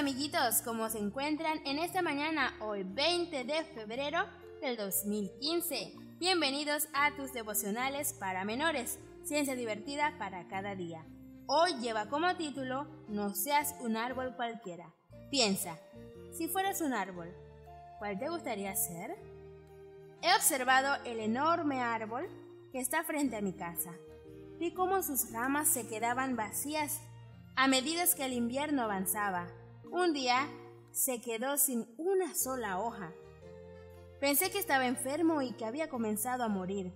amiguitos, ¿cómo se encuentran en esta mañana, hoy 20 de febrero del 2015? Bienvenidos a tus devocionales para menores, ciencia divertida para cada día. Hoy lleva como título, no seas un árbol cualquiera. Piensa, si fueras un árbol, ¿cuál te gustaría ser? He observado el enorme árbol que está frente a mi casa. Vi cómo sus ramas se quedaban vacías a medida que el invierno avanzaba. Un día se quedó sin una sola hoja. Pensé que estaba enfermo y que había comenzado a morir.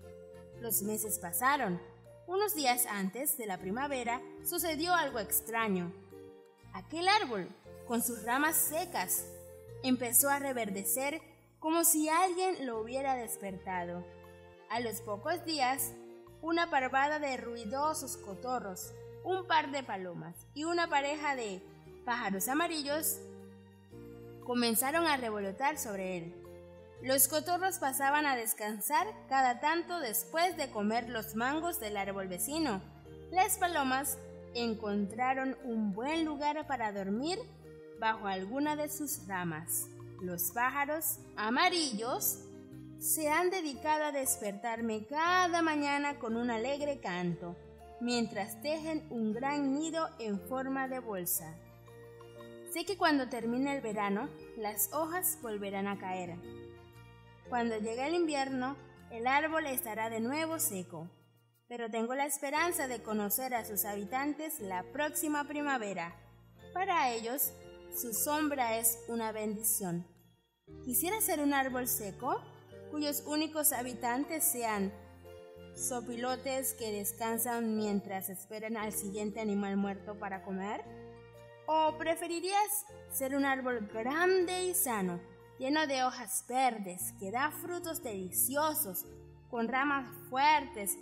Los meses pasaron. Unos días antes de la primavera sucedió algo extraño. Aquel árbol, con sus ramas secas, empezó a reverdecer como si alguien lo hubiera despertado. A los pocos días, una parvada de ruidosos cotorros, un par de palomas y una pareja de pájaros amarillos comenzaron a revolotear sobre él. Los cotorros pasaban a descansar cada tanto después de comer los mangos del árbol vecino. Las palomas encontraron un buen lugar para dormir bajo alguna de sus ramas. Los pájaros amarillos se han dedicado a despertarme cada mañana con un alegre canto, mientras tejen un gran nido en forma de bolsa. Sé que cuando termine el verano, las hojas volverán a caer. Cuando llegue el invierno, el árbol estará de nuevo seco, pero tengo la esperanza de conocer a sus habitantes la próxima primavera. Para ellos, su sombra es una bendición. ¿Quisiera ser un árbol seco, cuyos únicos habitantes sean sopilotes que descansan mientras esperan al siguiente animal muerto para comer? ¿O preferirías ser un árbol grande y sano, lleno de hojas verdes, que da frutos deliciosos, con ramas fuertes,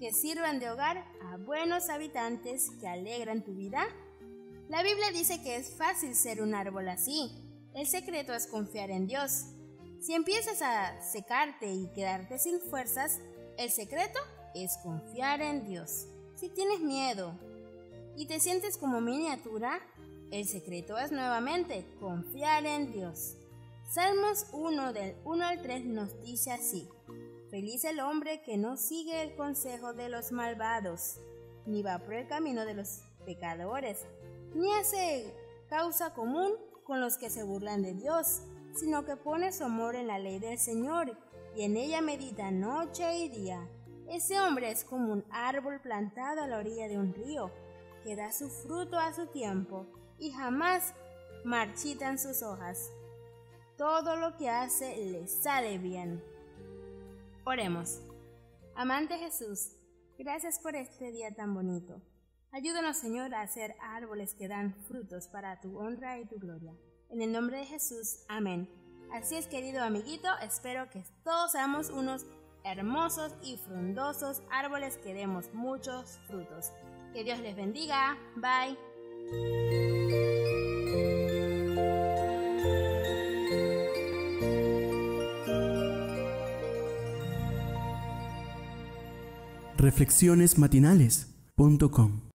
que sirvan de hogar a buenos habitantes que alegran tu vida? La Biblia dice que es fácil ser un árbol así. El secreto es confiar en Dios. Si empiezas a secarte y quedarte sin fuerzas, el secreto es confiar en Dios. Si tienes miedo y te sientes como miniatura, el secreto es nuevamente confiar en Dios. Salmos 1 del 1 al 3 nos dice así: feliz el hombre que no sigue el consejo de los malvados, ni va por el camino de los pecadores, ni hace causa común con los que se burlan de Dios, sino que pone su amor en la ley del Señor y en ella medita noche y día. Ese hombre es como un árbol plantado a la orilla de un río, que da su fruto a su tiempo y jamás marchitan sus hojas. Todo lo que hace le sale bien. Oremos. Amante Jesús, gracias por este día tan bonito. Ayúdanos, Señor, a hacer árboles que dan frutos para tu honra y tu gloria. En el nombre de Jesús, amén. Así es, querido amiguito, espero que todos seamos unos hermosos y frondosos árboles que demos muchos frutos. Que Dios les bendiga. Bye. Reflexionesmatinales.com